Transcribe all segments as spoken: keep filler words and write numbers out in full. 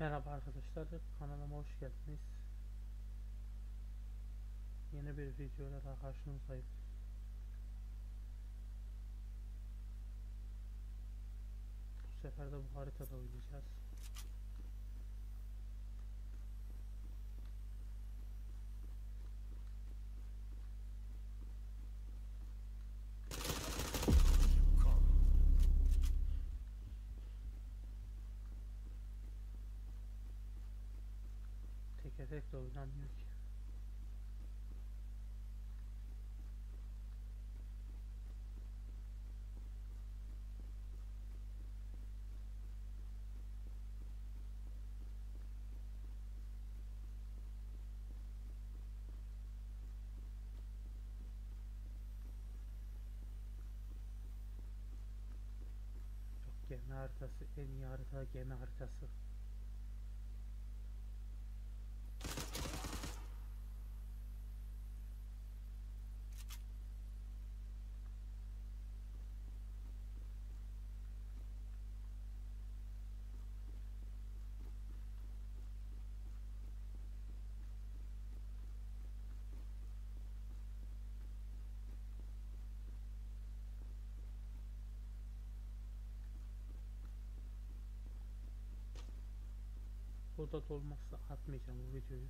Merhaba arkadaşlar, kanalıma hoş geldiniz. Yeni bir videoyla daha karşınızdayım. Bu sefer de bu haritada oynayacağız. Tek de oynanmıyor ki. Çok gemi haritası, en iyi harita gemi haritası. Burada dolmazsa atmayacağım bu videoyu.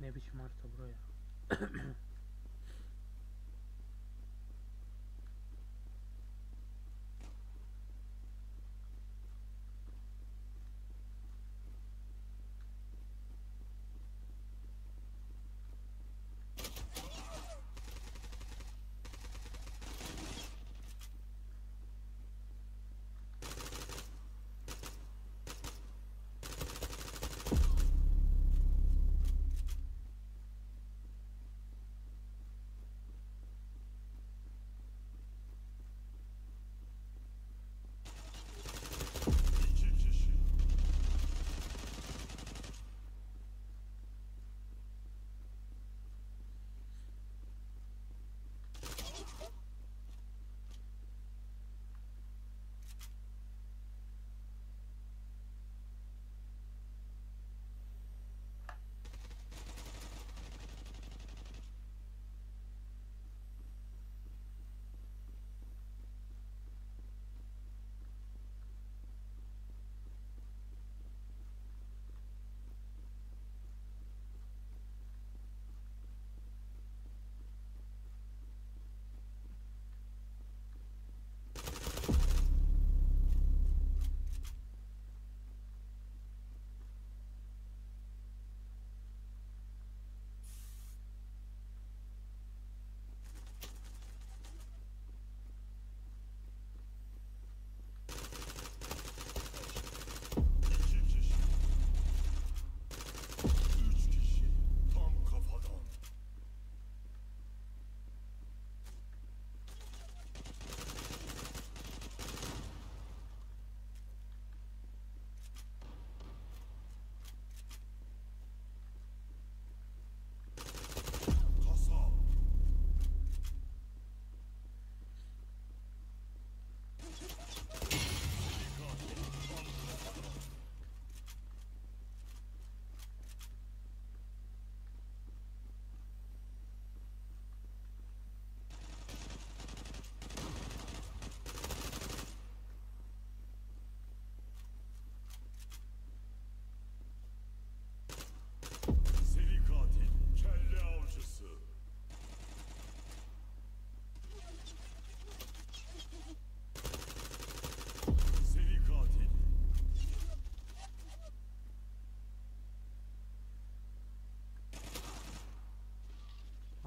Ne biçim harita buraya?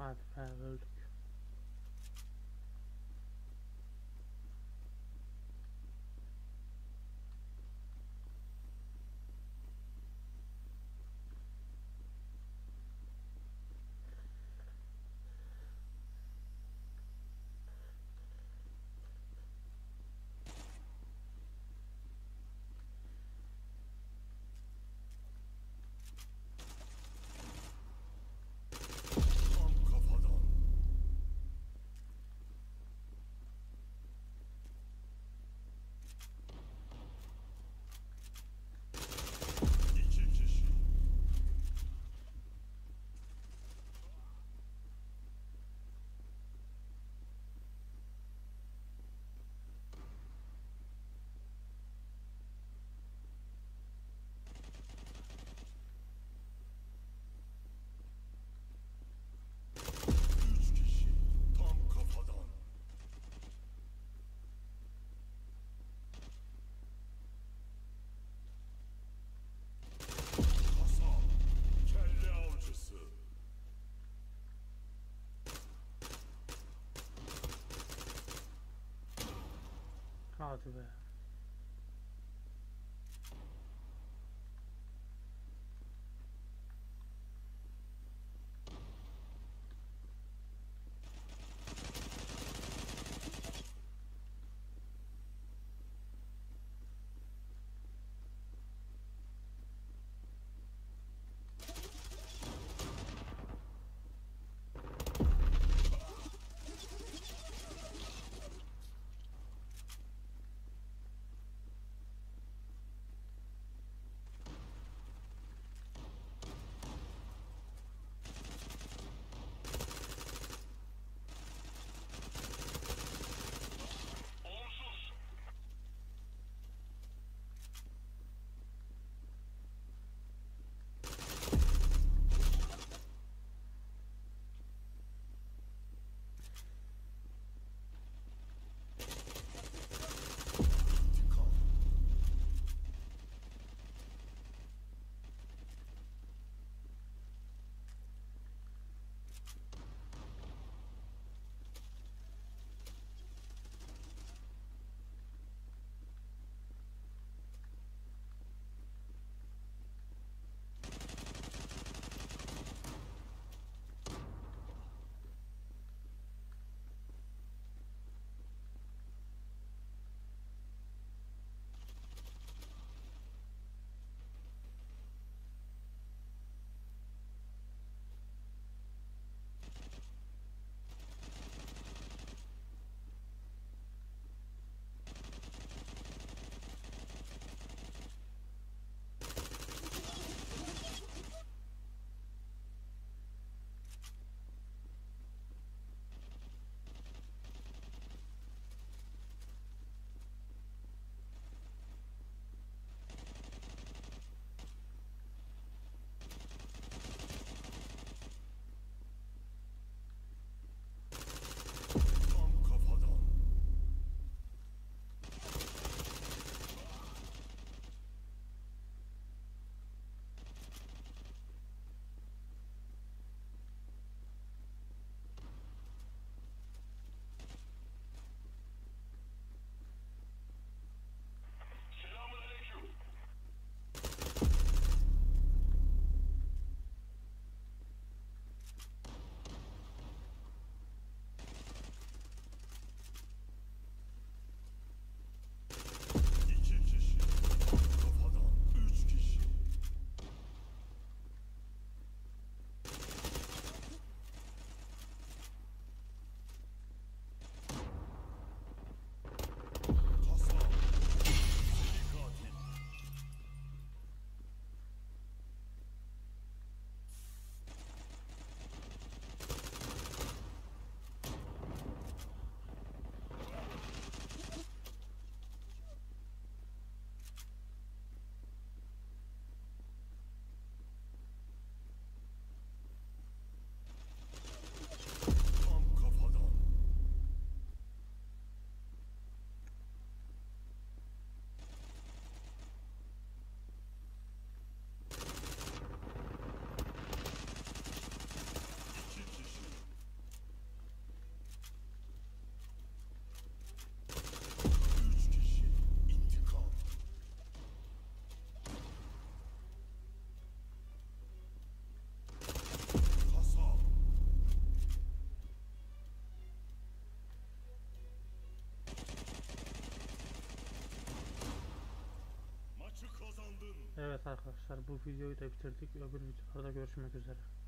Hadi ben öldük. Hadi be. Evet arkadaşlar, bu videoyu da bitirdik. Öbür videolarda görüşmek üzere.